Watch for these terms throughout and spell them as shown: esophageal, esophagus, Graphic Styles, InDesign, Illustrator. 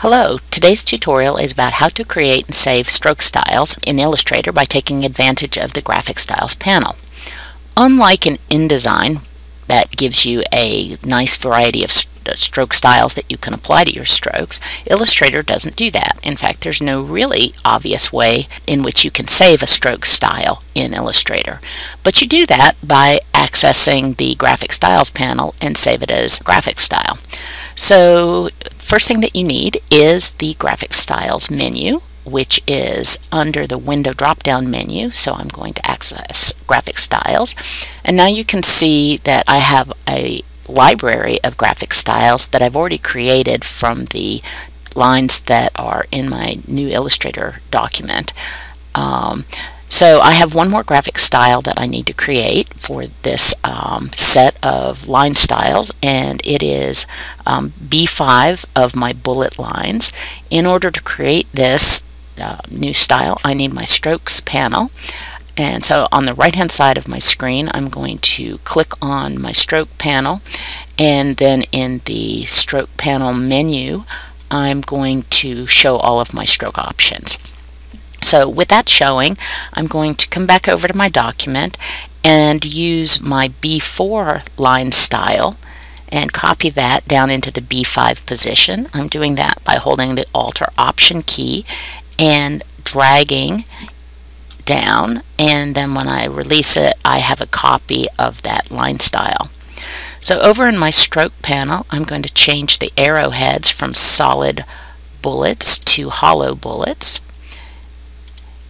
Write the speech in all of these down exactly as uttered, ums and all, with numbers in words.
Hello! Today's tutorial is about how to create and save stroke styles in Illustrator by taking advantage of the Graphic Styles panel. Unlike in InDesign that gives you a nice variety of st stroke styles that you can apply to your strokes, Illustrator doesn't do that. In fact, there's no really obvious way in which you can save a stroke style in Illustrator. But you do that by accessing the Graphic Styles panel and save it as graphic style. So first thing that you need is the Graphic Styles menu, which is under the window drop-down menu. So I'm going to access Graphic Styles, and now you can see that I have a library of graphic styles that I've already created from the lines that are in my new Illustrator document. Um, So I have one more graphic style that I need to create for this um, set of line styles, and it is um, B five of my bullet lines. In order to create this uh, new style, I need my strokes panel. And so on the right hand side of my screen, I'm going to click on my stroke panel, and then in the stroke panel menu, I'm going to show all of my stroke options. So with that showing, I'm going to come back over to my document and use my B four line style and copy that down into the B five position. I'm doing that by holding the Alt or Option key and dragging down, and then when I release it, I have a copy of that line style. So over in my stroke panel, I'm going to change the arrowheads from solid bullets to hollow bullets.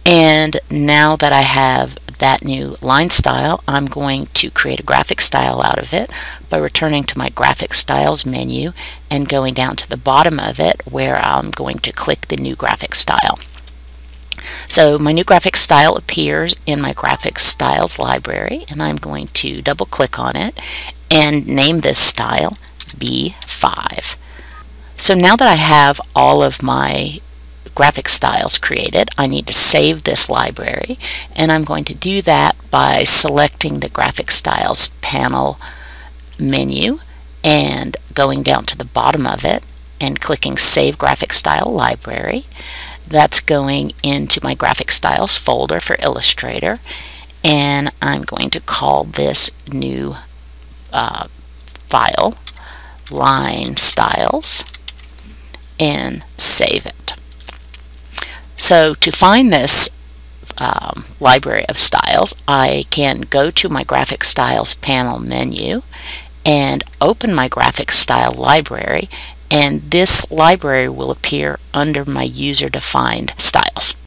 And now that I have that new line style, I'm going to create a graphic style out of it by returning to my Graphic Styles menu and going down to the bottom of it where I'm going to click the new graphic style. So my new graphic style appears in my Graphic Styles library, and I'm going to double click on it and name this style B five. So now that I have all of my graphic styles created, I need to save this library, and I'm going to do that by selecting the Graphic Styles panel menu and going down to the bottom of it and clicking Save Graphic Style Library. That's going into my Graphic Styles folder for Illustrator, and I'm going to call this new uh, file Line Styles and save it. So to find this um, library of styles, I can go to my Graphic Styles panel menu and open my Graphic Style library, and this library will appear under my user-defined styles.